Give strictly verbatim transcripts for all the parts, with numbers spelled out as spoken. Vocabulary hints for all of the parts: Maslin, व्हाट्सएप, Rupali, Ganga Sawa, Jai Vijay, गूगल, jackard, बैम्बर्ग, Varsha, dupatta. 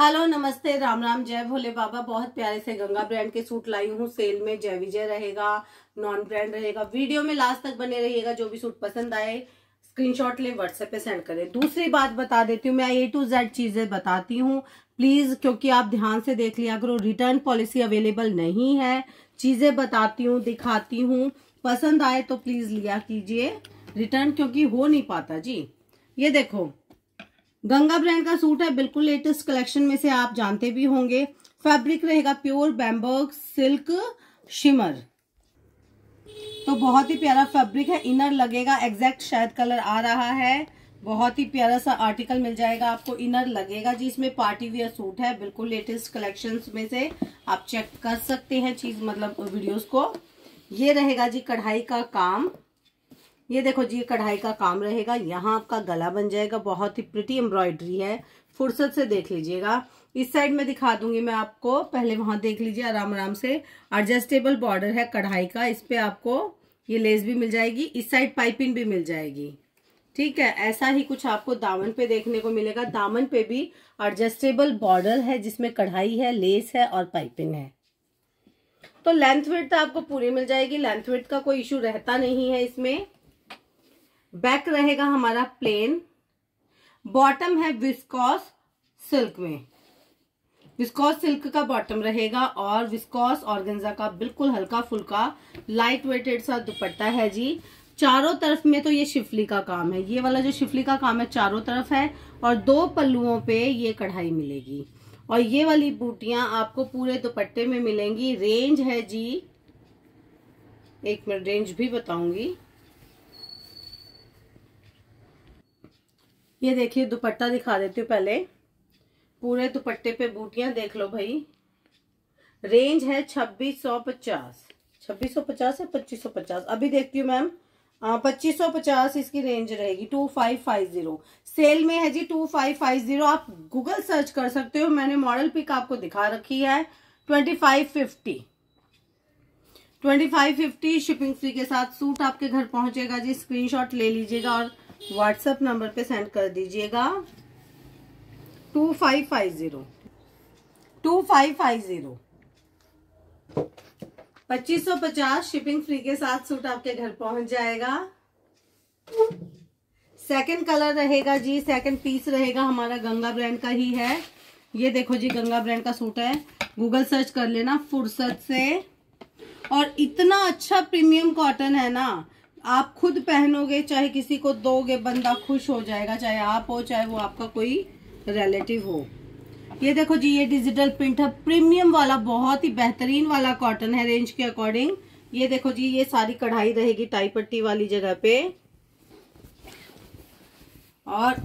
Hello नमस्ते राम राम जय भोले बाबा। बहुत प्यारे से गंगा ब्रांड के सूट लाई हूँ सेल में। जय विजय रहेगा, नॉन ब्रांड रहेगा। वीडियो में लास्ट तक बने रहिएगा। जो भी सूट पसंद आए स्क्रीनशॉट ले व्हाट्सएप पे सेंड करें। दूसरी बात बता देती हूँ, मैं ए टू जेड चीजें बताती हूँ प्लीज, क्योंकि आप ध्यान से देख लिया करो। रिटर्न पॉलिसी अवेलेबल नहीं है। चीजें बताती हूँ, दिखाती हूँ, पसंद आए तो प्लीज लिया कीजिए। रिटर्न क्योंकि हो नहीं पाता जी। ये देखो गंगा ब्रांड का सूट है, बिल्कुल लेटेस्ट कलेक्शन में से, आप जानते भी होंगे। फैब्रिक रहेगा प्योर बैम्बर्ग सिल्क शिमर, तो बहुत ही प्यारा फैब्रिक है। इनर लगेगा, एग्जैक्ट शायद कलर आ रहा है। बहुत ही प्यारा सा आर्टिकल मिल जाएगा आपको। इनर लगेगा जी, इसमें पार्टी वियर सूट है, बिल्कुल लेटेस्ट कलेक्शन में से। आप चेक कर सकते हैं चीज मतलब वीडियोज को। ये रहेगा जी कढ़ाई का काम, ये देखो जी कढ़ाई का काम रहेगा। यहाँ आपका गला बन जाएगा, बहुत ही प्रिटी एम्ब्रॉयडरी है। फुर्सत से देख लीजिएगा। इस साइड में दिखा दूंगी मैं आपको, पहले वहां देख लीजिए आराम आराम से। एडजस्टेबल बॉर्डर है कढ़ाई का, इस पे आपको ये लेस भी मिल जाएगी, इस साइड पाइपिंग भी मिल जाएगी। ठीक है, ऐसा ही कुछ आपको दामन पे देखने को मिलेगा। दामन पे भी एडजस्टेबल बॉर्डर है जिसमें कढ़ाई है, लेस है और पाइपिंग है। तो लेंथ विड्थ आपको पूरी मिल जाएगी, लेंथ विड्थ का कोई इश्यू रहता नहीं है इसमें। बैक रहेगा हमारा प्लेन, बॉटम है विस्कॉस सिल्क में, विस्कॉस सिल्क का बॉटम रहेगा और विस्कॉस ऑर्गेन्जा का बिल्कुल हल्का फुल्का लाइट वेटेड सा दुपट्टा है जी। चारों तरफ में तो ये शिफली का काम है, ये वाला जो शिफली का काम है चारों तरफ है, और दो पल्लुओं पे ये कढ़ाई मिलेगी। और ये वाली बूटियां आपको पूरे दुपट्टे में मिलेंगी। रेंज है जी, एक मिनट रेंज भी बताऊंगी। ये देखिए दुपट्टा दिखा देती हूँ पहले, पूरे दुपट्टे पे बूटियां देख लो भाई। रेंज है छब्बीस सौ पचास, छब्बीस सौ पचास या पच्चीस सौ पचास, अभी देखती हूँ मैम। पच्चीस सौ पचास इसकी रेंज रहेगी। Two five five zero, sale में है जी टू फाइव फाइव जीरो। आप गूगल सर्च कर सकते हो, मैंने मॉडल पिक आपको दिखा रखी है। Twenty five fifty, twenty five fifty shipping free के साथ सूट आपके घर पहुंचेगा जी। स्क्रीनशॉट ले लीजिएगा और व्हाट्सएप नंबर पे सेंड कर दीजिएगा। Two five five zero, two five five zero, पच्चीस सौ पचास शिपिंग फ्री के साथ सूट आपके घर पहुंच जाएगा। सेकंड कलर रहेगा जी, सेकंड पीस रहेगा हमारा गंगा ब्रांड का ही है। ये देखो जी गंगा ब्रांड का सूट है, गूगल सर्च कर लेना फुर्सत से। और इतना अच्छा प्रीमियम कॉटन है ना, आप खुद पहनोगे चाहे किसी को दोगे, बंदा खुश हो जाएगा, चाहे आप हो चाहे वो आपका कोई रिलेटिव हो। ये देखो जी ये डिजिटल प्रिंट है, प्रीमियम वाला बहुत ही बेहतरीन वाला कॉटन है रेंज के अकॉर्डिंग। ये देखो जी ये सारी कढ़ाई रहेगी टाई पट्टी वाली जगह पे। और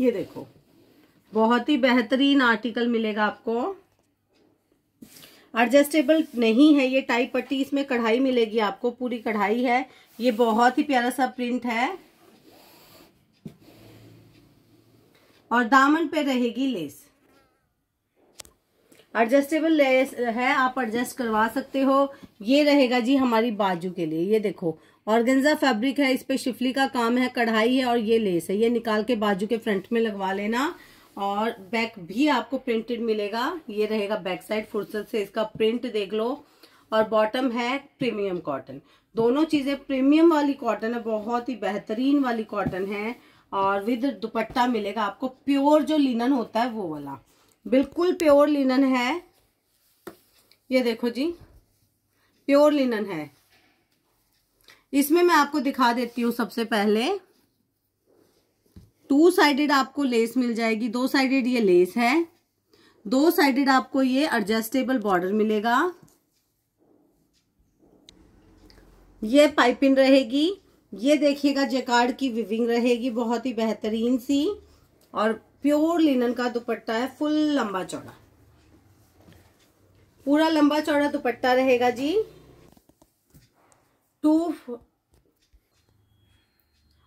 ये देखो बहुत ही बेहतरीन आर्टिकल मिलेगा आपको। एडजस्टेबल नहीं है ये टाई पट्टी, इसमें कढ़ाई मिलेगी आपको, पूरी कढ़ाई है। ये बहुत ही प्यारा सा प्रिंट है और दामन पे रहेगी लेस। एडजस्टेबल लेस है, आप एडजस्ट करवा सकते हो। ये रहेगा जी हमारी बाजू के लिए, ये देखो ऑर्गेन्जा फैब्रिक है, इस पे शिफली का काम है, कढ़ाई है और ये लेस है। ये निकाल के बाजू के फ्रंट में लगवा लेना। और बैक भी आपको प्रिंटेड मिलेगा। ये रहेगा बैक साइड, फुर्सत से इसका प्रिंट देख लो। और बॉटम है प्रीमियम कॉटन, दोनों चीजें प्रीमियम वाली कॉटन है, बहुत ही बेहतरीन वाली कॉटन है। और विद दुपट्टा मिलेगा आपको, प्योर जो लिनन होता है वो वाला, बिल्कुल प्योर लिनन है। ये देखो जी प्योर लिनन है। इसमें मैं आपको दिखा देती हूँ सबसे पहले, टू साइडेड आपको लेस मिल जाएगी, दो साइडेड ये लेस है, दो साइडेड आपको ये एडजस्टेबल बॉर्डर मिलेगा। ये पाइपिंग रहेगी, ये देखिएगा जैकार्ड की विविंग रहेगी, बहुत ही बेहतरीन सी। और प्योर लिनन का दुपट्टा है, फुल लंबा चौड़ा, पूरा लंबा चौड़ा दुपट्टा रहेगा जी। टू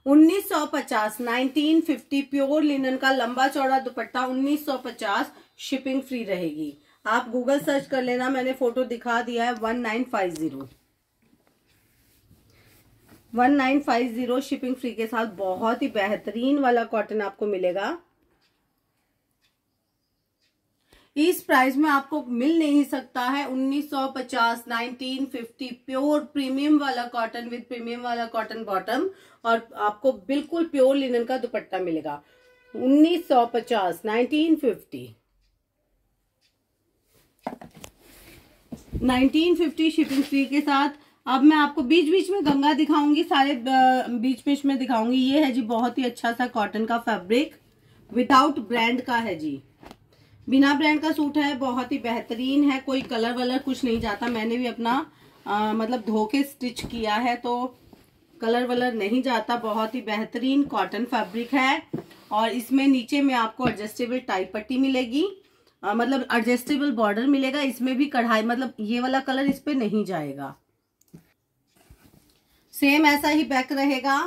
उन्नीस सौ पचास, नाइनटीन फिफ्टी, प्योर लिनन का लंबा चौड़ा दुपट्टा उन्नीस सौ पचास, शिपिंग फ्री रहेगी। आप गूगल सर्च कर लेना, मैंने फोटो दिखा दिया है। उन्नीस सौ पचास, उन्नीस सौ पचास शिपिंग फ्री के साथ। बहुत ही बेहतरीन वाला कॉटन आपको मिलेगा। इस प्राइस में आपको मिल नहीं सकता है। उन्नीस सौ पचास, नाइनटीन फिफ्टी प्योर प्रीमियम वाला कॉटन विद प्रीमियम वाला कॉटन बॉटम और आपको बिल्कुल प्योर लिनन का दुपट्टा मिलेगा। उन्नीस सौ पचास, nineteen fifty, nineteen fifty shipping free के साथ। अब मैं आपको बीच बीच में गंगा दिखाऊंगी, सारे बीच बीच में दिखाऊंगी। ये है जी बहुत ही अच्छा सा कॉटन का फैब्रिक, विदाउट ब्रांड का है जी, बिना ब्रांड का सूट है, बहुत ही बेहतरीन है, कोई कलर वलर कुछ नहीं जाता। मैंने भी अपना आ, मतलब धोके स्टिच किया है तो कलर वलर नहीं जाता। बहुत ही बेहतरीन कॉटन फैब्रिक है और इसमें नीचे में आपको एडजस्टेबल टाई पट्टी मिलेगी, आ, मतलब एडजस्टेबल बॉर्डर मिलेगा। इसमें भी कढ़ाई, मतलब ये वाला कलर इस पर नहीं जाएगा, सेम ऐसा ही बैक रहेगा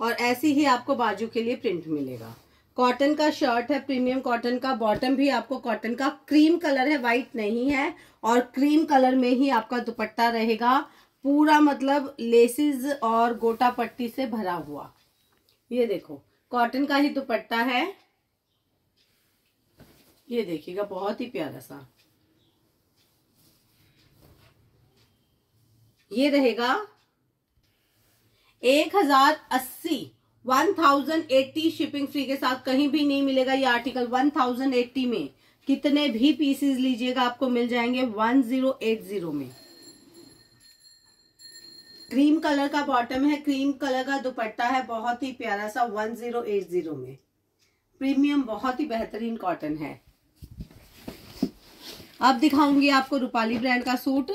और ऐसी ही आपको बाजू के लिए प्रिंट मिलेगा। कॉटन का शर्ट है, प्रीमियम कॉटन का, बॉटम भी आपको कॉटन का, क्रीम कलर है, वाइट नहीं है, और क्रीम कलर में ही आपका दुपट्टा रहेगा, पूरा मतलब लेसेस और गोटा पट्टी से भरा हुआ। ये देखो कॉटन का ही दुपट्टा है, ये देखिएगा बहुत ही प्यारा सा ये रहेगा। एक हजार अस्सी one thousand eighty shipping free के साथ, कहीं भी नहीं मिलेगा ये आर्टिकल। वन थाउजेंड एट्टी में कितने भी पीसेस लीजिएगा आपको मिल जाएंगे वन जीरो एट जीरो में। क्रीम कलर का बॉटम है, क्रीम कलर का दुपट्टा है, बहुत ही प्यारा सा वन जीरो एट जीरो में। प्रीमियम बहुत ही बेहतरीन कॉटन है। अब दिखाऊंगी आपको रूपाली ब्रांड का सूट।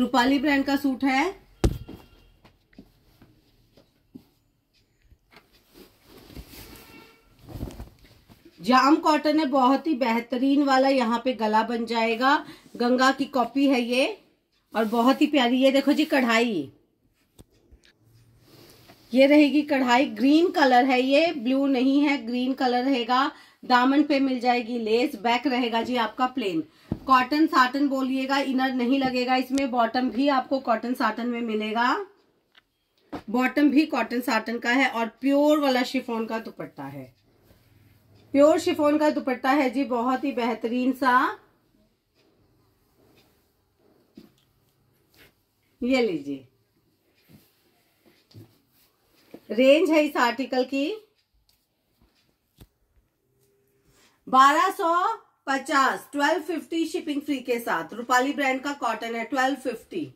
रूपाली ब्रांड का सूट है, जाम कॉटन है, बहुत ही बेहतरीन वाला, यहाँ पे गला बन जाएगा, गंगा की कॉपी है ये और बहुत ही प्यारी। ये देखो जी कढ़ाई, ये रहेगी कढ़ाई, ग्रीन कलर है, ये ब्लू नहीं है, ग्रीन कलर रहेगा। दामन पे मिल जाएगी लेस, बैक रहेगा जी आपका प्लेन। कॉटन साटन बोलिएगा, इनर नहीं लगेगा इसमें। बॉटम भी आपको कॉटन साटन में मिलेगा, बॉटम भी कॉटन साटन का है और प्योर वाला शिफॉन का दुपट्टा है, प्योर शिफॉन का दुपट्टा है जी, बहुत ही बेहतरीन सा। ये लीजिए, रेंज है इस आर्टिकल की बारह सौ पचास, ट्वेल्व फिफ्टी शिपिंग फ्री के साथ। रूपाली ब्रांड का कॉटन है, ट्वेल्व फिफ्टी।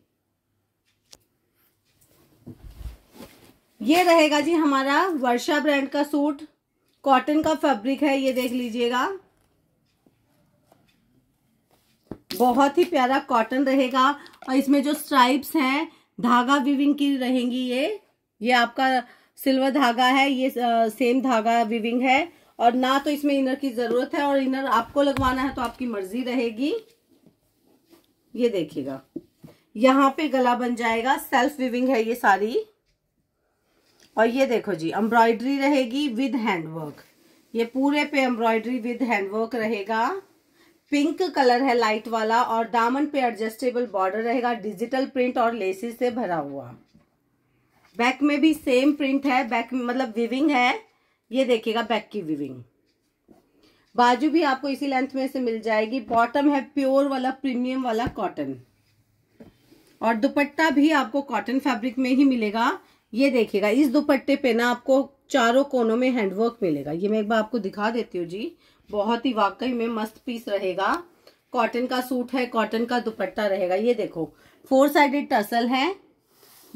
ये रहेगा जी हमारा वर्षा ब्रांड का सूट, कॉटन का फैब्रिक है, ये देख लीजिएगा, बहुत ही प्यारा कॉटन रहेगा। और इसमें जो स्ट्राइप्स हैं धागा विविंग की रहेंगी, ये ये आपका सिल्वर धागा है, ये सेम धागा विविंग है और ना तो इसमें इनर की जरूरत है, और इनर आपको लगवाना है तो आपकी मर्जी रहेगी। ये देखिएगा यहाँ पे गला बन जाएगा, सेल्फ विविंग है ये सारी। और ये देखो जी एम्ब्रॉयडरी रहेगी विद हैंडवर्क, ये पूरे पे एम्ब्रॉयडरी विद हैंडवर्क रहेगा। पिंक कलर है लाइट वाला और दामन पे एडजस्टेबल बॉर्डर रहेगा, डिजिटल प्रिंट और लेसेस से भरा हुआ। बैक में भी सेम प्रिंट है, बैक मतलब विविंग है, ये देखिएगा बैक की विविंग। बाजू भी आपको इसी लेंथ में से मिल जाएगी। बॉटम है प्योर वाला, प्रीमियम वाला कॉटन, और दुपट्टा भी आपको कॉटन फैब्रिक में ही मिलेगा। ये देखिएगा इस दुपट्टे पे ना आपको चारों कोनों में हैंडवर्क मिलेगा। ये मैं एक बार आपको दिखा देती हूँ जी, बहुत ही वाकई में मस्त पीस रहेगा। कॉटन का सूट है, कॉटन का दुपट्टा रहेगा। ये देखो फोर साइडेड टसल है,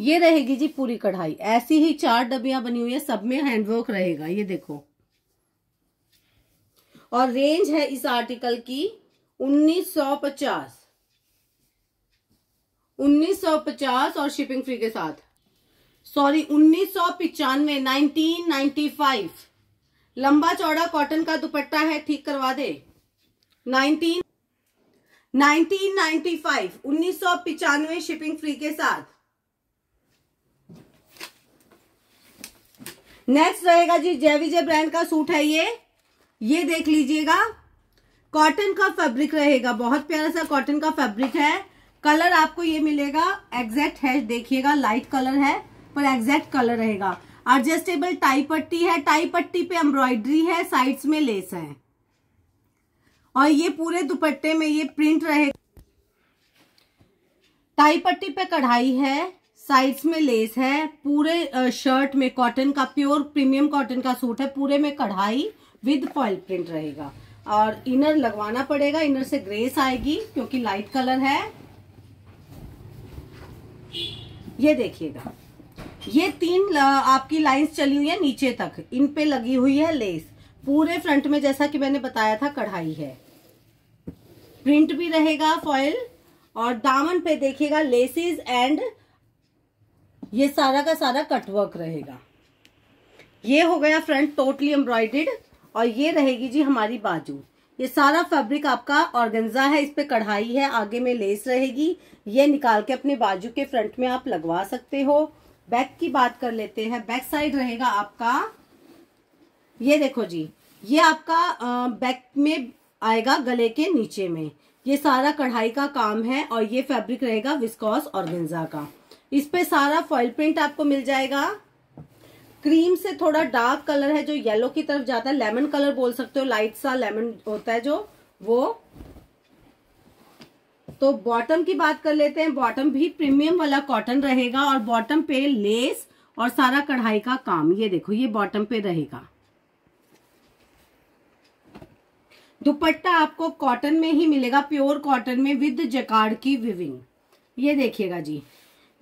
ये रहेगी जी पूरी कढ़ाई, ऐसी ही चार डबियां बनी हुई है, सब में हैंडवर्क रहेगा। ये देखो, और रेंज है इस आर्टिकल की उन्नीस सौ पचास, उन्नीस सौ पचास और शिपिंग फ्री के साथ। सॉरी उन्नीस सौ पचानवे, नाइनटीन नाइन्टी फाइव। लंबा चौड़ा कॉटन का दुपट्टा है, ठीक करवा दे। नाइनटीन नाइन्टीन नाइन्टी फाइव, उन्नीस सौ पचानवे शिपिंग फ्री के साथ। नेक्स्ट रहेगा जी जय विजय ब्रांड का सूट है ये, ये देख लीजिएगा, कॉटन का फैब्रिक रहेगा, बहुत प्यारा सा कॉटन का फैब्रिक है। कलर आपको ये मिलेगा, एग्जैक्ट है देखिएगा, लाइट कलर है पर एग्जैक्ट कलर रहेगा। एडजस्टेबल टाई पट्टी है, टाई पट्टी पे एम्ब्रॉयडरी है, साइड्स में लेस है और ये पूरे दुपट्टे में ये प्रिंट रहेगा। टाई पट्टी पे कढ़ाई है, साइड्स में लेस है, पूरे शर्ट में कॉटन का प्योर प्रीमियम कॉटन का सूट है, पूरे में कढ़ाई विद फॉइल प्रिंट रहेगा और इनर लगवाना पड़ेगा, इनर से ग्रेस आएगी क्योंकि लाइट कलर है। ये देखिएगा, ये तीन आपकी लाइंस चली हुई है नीचे तक, इन पे लगी हुई है लेस। पूरे फ्रंट में जैसा कि मैंने बताया था कढ़ाई है, प्रिंट भी रहेगा फॉइल और दामन पे देखिएगा लेसेस एंड ये सारा का सारा कटवर्क रहेगा। ये हो गया फ्रंट टोटली एम्ब्रॉयडर्ड और ये रहेगी जी हमारी बाजू। ये सारा फैब्रिक आपका ऑर्गेन्जा है, इस पे कढ़ाई है, आगे में लेस रहेगी। ये निकाल के अपने बाजू के फ्रंट में आप लगवा सकते हो। बैक की बात कर लेते हैं, बैक साइड रहेगा आपका, ये देखो जी, ये आपका बैक में आएगा गले के नीचे में। ये सारा कढ़ाई का काम है और ये फैब्रिक रहेगा विस्कॉस ऑर्गेन्जा का। इस पे सारा फॉइल प्रिंट आपको मिल जाएगा। क्रीम से थोड़ा डार्क कलर है जो येलो की तरफ जाता है, लेमन कलर बोल सकते हो, लाइट सा लेमन होता है जो वो। तो बॉटम की बात कर लेते हैं, बॉटम भी प्रीमियम वाला कॉटन रहेगा और बॉटम पे लेस और सारा कढ़ाई का काम। ये देखो ये बॉटम पे रहेगा। दुपट्टा आपको कॉटन में ही मिलेगा, प्योर कॉटन में विद जैकार्ड की विविंग। ये देखिएगा जी,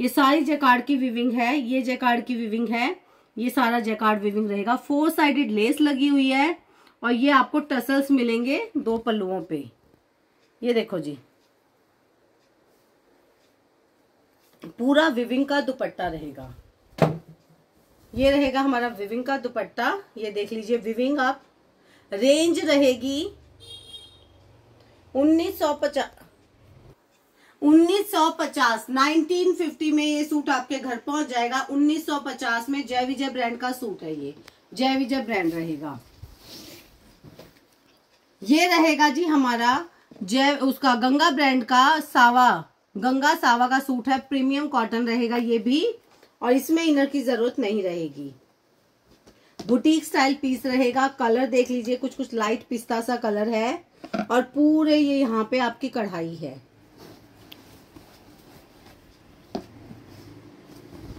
ये सारी जैकार्ड की विविंग है, ये जैकार्ड की विविंग है, ये सारा जैकार्ड विविंग रहेगा। फोर साइडेड लेस लगी हुई है और ये आपको टसल्स मिलेंगे दो पल्लुओं पे। ये देखो जी, पूरा विविंग का दुपट्टा रहेगा। ये रहेगा हमारा विविंग का दुपट्टा, ये देख लीजिए विविंग। आप रेंज रहेगी उन्नीस सौ पचास उन्नीस सौ पचास नाइनटीन फिफ्टी में ये सूट आपके घर पहुंच जाएगा। उन्नीस सौ पचास में जय विजय ब्रांड का सूट है, ये जय विजय ब्रांड रहेगा। ये रहेगा जी हमारा जय उसका गंगा ब्रांड का सावा, गंगा सावा का सूट है, प्रीमियम कॉटन रहेगा ये भी और इसमें इनर की जरूरत नहीं रहेगी। बुटीक स्टाइल पीस रहेगा। कलर देख लीजिए, कुछ कुछ लाइट पिस्ता सा कलर है और पूरे ये यहाँ पे आपकी कढ़ाई है।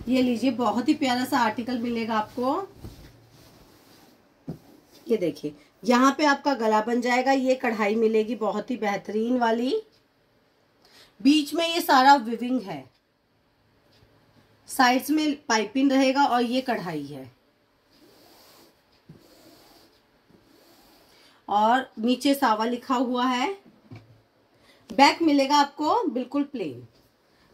ये लीजिए, बहुत ही प्यारा सा आर्टिकल मिलेगा आपको। ये देखिए यहाँ पे आपका गला बन जाएगा, ये कढ़ाई मिलेगी बहुत ही बेहतरीन वाली, बीच में ये सारा विविंग है, साइड्स में पाइपिंग रहेगा और ये कढ़ाई है और नीचे सावा लिखा हुआ है। बैक मिलेगा आपको बिल्कुल प्लेन,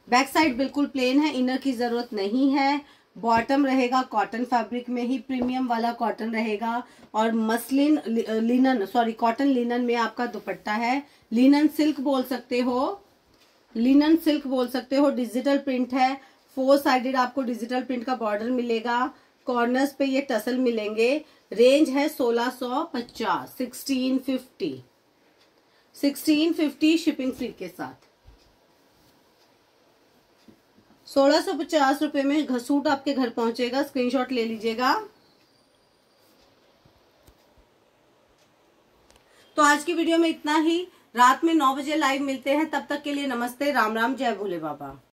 बैक साइड बिल्कुल प्लेन है, इनर की जरूरत नहीं है। बॉटम रहेगा कॉटन फैब्रिक में ही, प्रीमियम वाला कॉटन रहेगा और muslin linen sorry cotton linen में आपका दुपट्टा है। लिनन सिल्क बोल सकते हो, लिनन सिल्क बोल सकते हो। डिजिटल प्रिंट है, फोर साइडेड आपको डिजिटल प्रिंट का बॉर्डर मिलेगा, कॉर्नर्स पे ये टसल मिलेंगे। रेंज है सोलह सौ पचास, sixteen fifty, sixteen fifty shipping free के साथ। सोलह सौ पचास रुपये में घर सूट आपके घर पहुंचेगा। स्क्रीनशॉट ले लीजिएगा। तो आज की वीडियो में इतना ही। रात में नौ बजे लाइव मिलते हैं, तब तक के लिए नमस्ते, राम राम, जय भोले बाबा।